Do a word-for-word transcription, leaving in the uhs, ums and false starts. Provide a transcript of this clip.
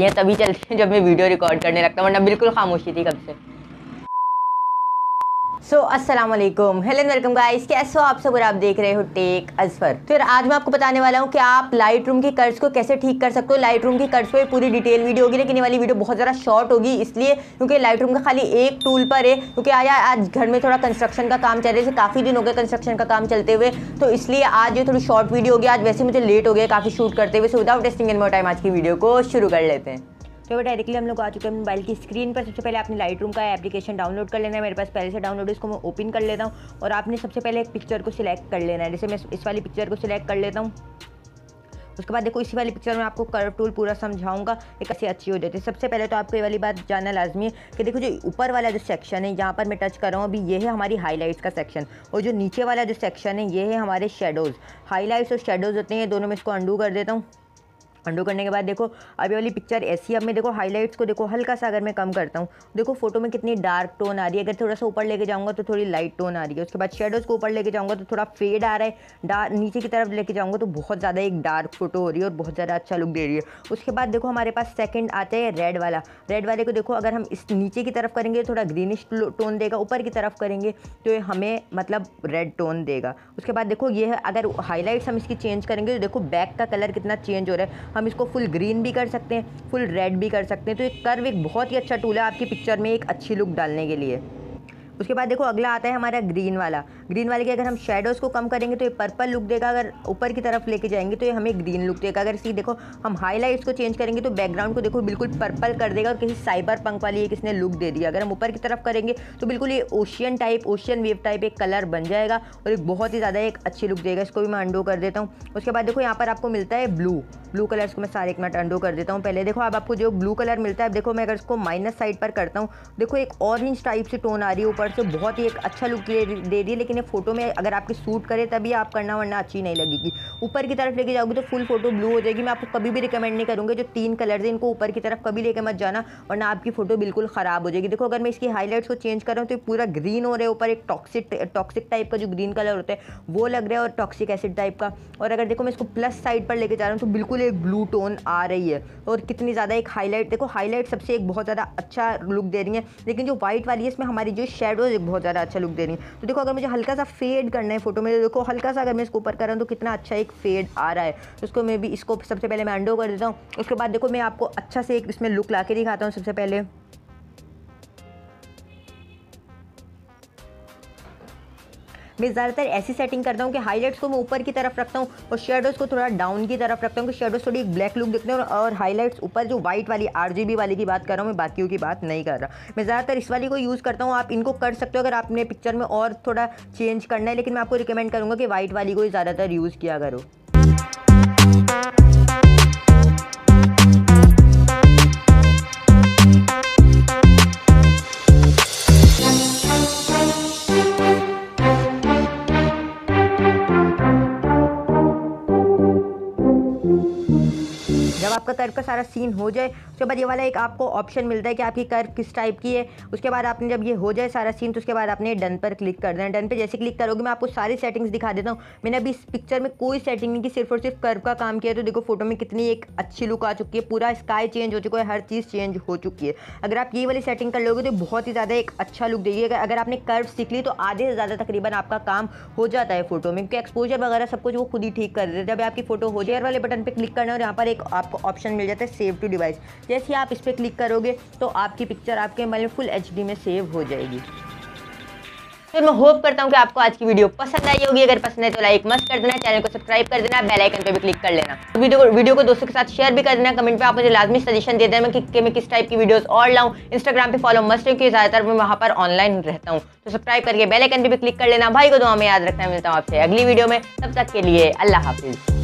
रही है तभी चलती है जब मैं वीडियो रिकॉर्ड करने लगता हूँ, वरना बिल्कुल खामोशी थी कब से। सो अस्सलाम वालेकुम, हेलो वेलकम गाइस, कैसे हो आप सब। और आप देख रहे हो टेक अज़फर। तो यार आज मैं आपको बताने वाला हूँ कि आप लाइटरूम की कर्व्स को कैसे ठीक कर सकते हो। लाइटरूम की कर्व्स पे पूरी डिटेल वीडियो होगी, लेकिन ये वाली वीडियो बहुत ज़्यादा शॉर्ट होगी, इसलिए क्योंकि लाइटरूम का खाली एक टूल पर है। क्योंकि आज आज घर में थोड़ा कंस्ट्रक्शन का काम चल रहा है, काफ़ी दिन हो गया कंस्ट्रक्शन का काम चलते हुए, तो इसलिए आज ये थोड़ी शॉर्ट वीडियो होगी। आज वैसे मुझे लेट हो गया काफ़ी शूट करते हुए, so without wasting any more time आज की वीडियो को शुरू कर लेते हैं। तो डायरेक्टली हम लोग आ चुके हैं मोबाइल की स्क्रीन पर। सबसे पहले आपने लाइटरूम का एप्लीकेशन डाउनलोड कर लेना है, मेरे पास पहले से डाउनलोड है, इसको मैं ओपन कर लेता हूँ। और आपने सबसे पहले एक पिक्चर को सिलेक्ट कर लेना है, जैसे मैं इस वाली पिक्चर को सिलेक्ट कर लेता हूँ। उसके बाद देखो इसी वाली पिक्चर में आपको कर्व टूल पूरा समझाऊंगा एक कैसे अच्छी हो जाती है। सबसे पहले तो आपको ये वाली बात जानना लाजमी है कि देखो जो ऊपर वाला जो सेक्शन है, यहाँ पर मैं टच कर रहा हूँ अभी, ये है हमारी हाईलाइट्स का सेक्शन, और जो नीचे वाला जो सेक्शन है ये है हमारे शेडोज़। हाईलाइट्स और शेडोज़ होते हैं, दोनों में इसको अंडू कर देता हूँ। अंडू करने के बाद देखो अभी वाली पिक्चर ऐसी। अब मैं देखो हाईलाइट्स को देखो हल्का सा अगर मैं कम करता हूँ, देखो फोटो में कितनी डार्क टोन आ रही है। अगर थोड़ा सा ऊपर लेके जाऊँगा तो थोड़ी लाइट टोन आ रही है। उसके बाद शेडोज़ को ऊपर लेके जाऊँगा तो थोड़ा फेड आ रहा है, डार्क नीचे की तरफ लेके जाऊँगा तो बहुत ज़्यादा एक डार्क फोटो हो रही है और बहुत ज़्यादा अच्छा लुक दे रही है। उसके बाद देखो हमारे पास सेकेंड आता है रेड वाला। रेड वाले को देखो अगर हम इस नीचे की तरफ करेंगे थोड़ा ग्रीनिश टोन देगा, ऊपर की तरफ करेंगे तो हमें मतलब रेड टोन देगा। उसके बाद देखो ये अगर हाईलाइट्स हम इसकी चेंज करेंगे तो देखो बैक का कलर कितना चेंज हो रहा है। हम इसको फुल ग्रीन भी कर सकते हैं, फुल रेड भी कर सकते हैं। तो एक कर्व एक बहुत ही अच्छा टूल है आपकी पिक्चर में एक अच्छी लुक डालने के लिए। उसके बाद देखो अगला आता है हमारा ग्रीन वाला। ग्रीन वाले के अगर हम शेडोज़ को कम करेंगे तो ये पर्पल लुक देगा, अगर ऊपर की तरफ लेके जाएंगे तो ये हमें ग्रीन लुक देगा। अगर इसी देखो हम हाईलाइट्स को चेंज करेंगे तो बैकग्राउंड को देखो बिल्कुल पर्पल कर देगा और किसी साइबर पंक वाली एक इसने लुक दे दी। अगर हम ऊपर की तरफ करेंगे तो बिल्कुल ये ocean type, ocean wave type एक कलर बन जाएगा और एक बहुत ही ज़्यादा एक अच्छी लुक देगा। इसको भी मैं अंडू कर देता हूँ। उसके बाद देखो यहाँ पर आपको मिलता है ब्लू ब्लू कलर, इसको मैं सारे एक मिनट अंडू कर देता हूँ। पहले देखो अब आपको जो ब्लू कलर मिलता है, देखो मैं अगर इसको माइनस साइड पर करता हूँ, देखो एक ऑरेंज टाइप से टोन आ रही है ऊपर से, बहुत ही एक अच्छा लुक दे रही है। लेकिन ये फोटो में अगर आपके सूट करे तभी आप करना, वरना अच्छी नहीं लगेगी। ऊपर की तरफ लेके जाओगे तो फुल फोटो ब्लू हो जाएगी। मैं आपको कभी भी रिकमेंड नहीं करूँगी जो तीन कलर्स हैं इनको ऊपर की तरफ कभी लेके मत जाना, वरना आपकी फोटो बिल्कुल ख़राब हो जाएगी। देखो अगर मैं इसकी हाईलाइट्स को चेंज कर रहा हूँ तो पूरा ग्रीन हो रहा है, ऊपर एक टॉक्सिक टॉक्सिक टाइप का जो ग्रीन कलर होता है वो लग रहा है और टॉक्सिक एसिड टाइप का। और अगर देखो मैं इसको प्लस साइड पर लेके जा रहा हूँ तो बिल्कुल एक ब्लू टोन आ रही है और कितनी ज़्यादा एक हाईलाइट, देखो हाईलाइट सबसे एक बहुत ज़्यादा अच्छा लुक दे रही है। लेकिन जो व्हाइट वाली है इसमें हमारी जो शेडो एक बहुत ज़्यादा अच्छा लुक दे रही है। तो देखो अगर मुझे हल्का सा फेड करना है फोटो में, देखो हल्का सा अगर मैं इसको ऊपर कर रहा हूँ तो कितना अच्छा एक फेड आ रहा है। तो उसको मैं भी इसको सबसे पहले मैं अंडू कर देता हूँ। उसके बाद देखो मैं आपको अच्छा से एक इसमें लुक ला के दिखाता हूँ। सबसे पहले मैं ज़्यादातर ऐसी सेटिंग करता हूँ कि हाईलाइट्स को मैं ऊपर की तरफ रखता हूँ और शेडोज़ को थोड़ा डाउन की तरफ रखता हूँ, कि शेडोज़ थोड़ी एक ब्लैक लुक देखते हैं और हाईलाइट्स ऊपर। जो व्हाइट वाली आरजीबी वाली की बात कर रहा हूँ मैं, बाकियों की बात नहीं कर रहा। मैं ज़्यादातर इस वाली को यूज़ करता हूँ, आप इनको कर सकते हो अगर आपने पिक्चर में और थोड़ा चेंज करना है। लेकिन मैं आपको रिकमेंड करूँगा कि व्हाइट वाली को ज़्यादातर यूज़ किया करो। आपका कर्व का सारा सीन हो जाए उसके बाद ये वाला एक आपको ऑप्शन मिलता है कि आपकी कर्व किस टाइप की है। उसके बाद आपने जब ये हो जाए सारा सीन तो उसके बाद आपने डन पर क्लिक कर देना। डन पे जैसे क्लिक करोगे मैं आपको सारी सेटिंग्स दिखा देता हूँ। मैंने अभी इस पिक्चर में कोई सेटिंग नहीं की, सिर्फ और सिर्फ कर्व का काम किया, तो देखो फोटो में कितनी एक अच्छी लुक आ चुकी है। पूरा स्काई चेंज हो चुका है, हर चीज़ चेंज हो चुकी है। अगर आप ये वाली सेटिंग कर लोगे तो बहुत ही ज़्यादा एक अच्छा लुक देगी। अगर आपने कर्व सीख ली तो आधे से ज़्यादा तकरीबन आपका काम हो जाता है फोटो में, क्योंकि एक्सपोजर वगैरह सब कुछ वो खुद ही ठीक कर देते हैं। जब आपकी फोटो हो जाए वाले बटन पर क्लिक करना और यहाँ पर एक आपको ऑप्शन मिल जाता है सेव टू डिवाइस। जैसे ही आप इस पर क्लिक करोगे तो आपकी पिक्चर आपके मोबाइल में फुल एचडी में सेव हो जाएगी। तो मैं होप करता हूँ कि आपको आज की वीडियो पसंद आई होगी। अगर पसंद है तो लाइक मस्त कर देना, चैनल को सब्सक्राइब कर देना, बेल आइकन पे भी क्लिक कर लेना, वीडियो को वीडियो को दोस्तों के साथ शेयर भी कर देना। कमेंट पे आप मुझे लाजमी सजेशन दे देना मैं कि मैं किस टाइप की वीडियोस और लाऊं। इंस्टाग्राम पे फॉलो मस्त है क्योंकि ज़्यादातर मैं वहाँ पर ऑनलाइन रहता हूँ, तो सब्सक्राइब करके बेल आइकन पे भी क्लिक कर लेना। भाई को दुआ में याद रखना, मिलता हूँ आपसे अगली वीडियो में, तब तक के लिए अल्लाह हाफिज़।